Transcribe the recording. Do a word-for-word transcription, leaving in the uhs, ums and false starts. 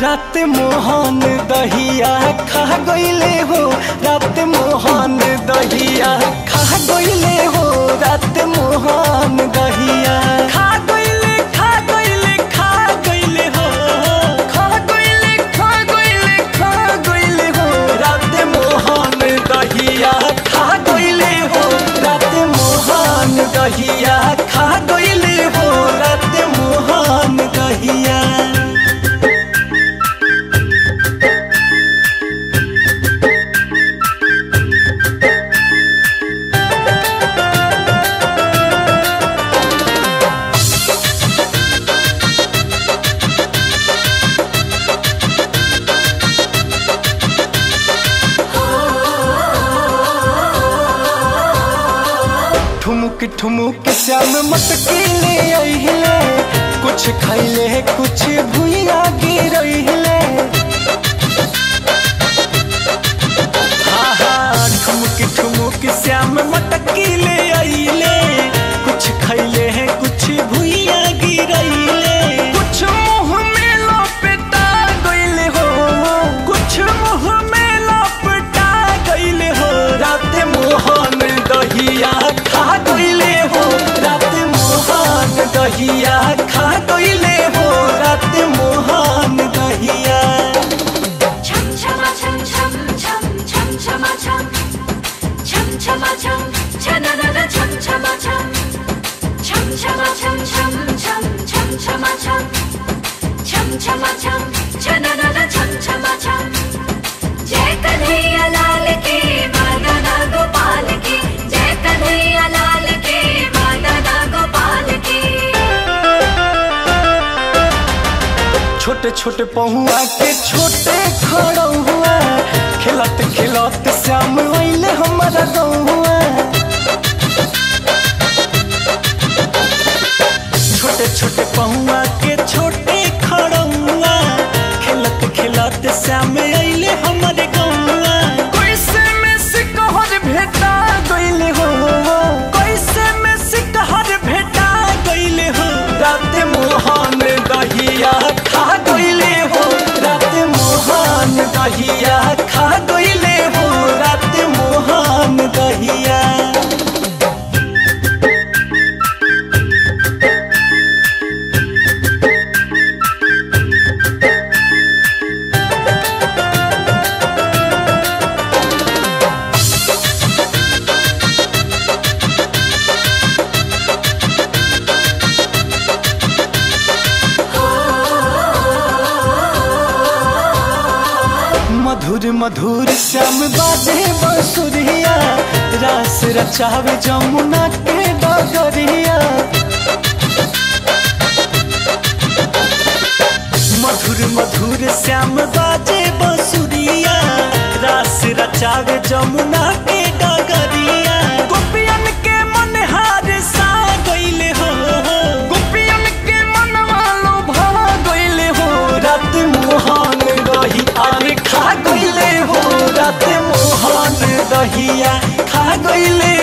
राते मोहन दहिया खा गईले हो, राते मोहन दहिया खा गईले हो, राते मोहन दहिया खा गईले खा गईले खा गईले हो, खा गईले खा गईले खा गईले हो, राते मोहन दहिया खा गईले हो, राते मोहन दहिया खा गईले हो, राते मोहन दहिया। ठुमुक ठुमुक श्याम मटकी ले अइले, कुछ खइले कुछ भुइया गिरइले। ठुमुक ठुमुक श्याम मटकी ले अइले, कुछ खइले कुछ भुइया गिरइले। कुछ मुँह में लपेटा गइले हो, कुछ मुँह में लपेटा गइले हो, राते मोहन दहिया दहिया खा गईले हो, राते मोहन दहिया। छम छम छम छम छम छम छम छम छम छम छम छना ना छम छम छम छम छम छम छम छम छम छम छम छम छम छम छना ना छम छम छम। जय कन्हैया लाल के मदना गोपाल के, जय कन्हैया लाल के मदना गोपाल के। छोटे छोटे पहुआ के छोटे खड़ा हुआ, खिलत खिलत श्याम अइले हमारा गौआ। छोटे छोटे पहुआ के छोटे खड़ा हुआ, खिलत खिलत श्याम अइले हमारे गौआ। कैसे में सिकहर भेटा गइले हो, कैसे में सिकहर भेटा गइले हो, राते मोहन दहिया दहिया खा गईले हो, राते मोहन दहिया। मधुर मधुर श्याम बाजे बंसुरिया, रास रचावे जमुना के डगरिया। मधुर मधुर श्याम बाजे बंसुरिया, रास रचावे जमुना के डगरिया। गोपियन के मनहार सा गईले हो, गोपियन के मनवा लोभ गईले हो, राते मोहन दहिया खा गईले हो, राते मोहन दहिया खा गईले।